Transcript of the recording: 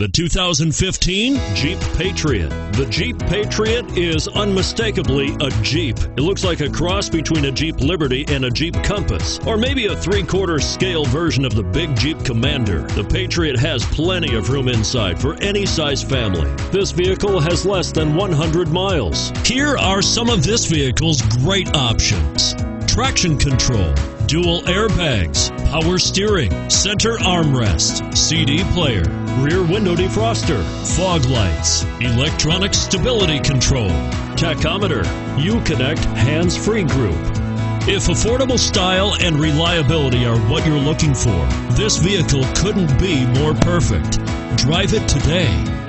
The 2015 Jeep Patriot. The Jeep Patriot is unmistakably a Jeep. It looks like a cross between a Jeep Liberty and a Jeep Compass, or maybe a three-quarter scale version of the big Jeep Commander. The Patriot has plenty of room inside for any size family. This vehicle has less than 100 miles. Here are some of this vehicle's great options: traction control, dual airbags, power steering, center armrest, CD player, rear window defroster, fog lights, electronic stability control, tachometer, UConnect hands-free group. If affordable style and reliability are what you're looking for, this vehicle couldn't be more perfect. Drive it today.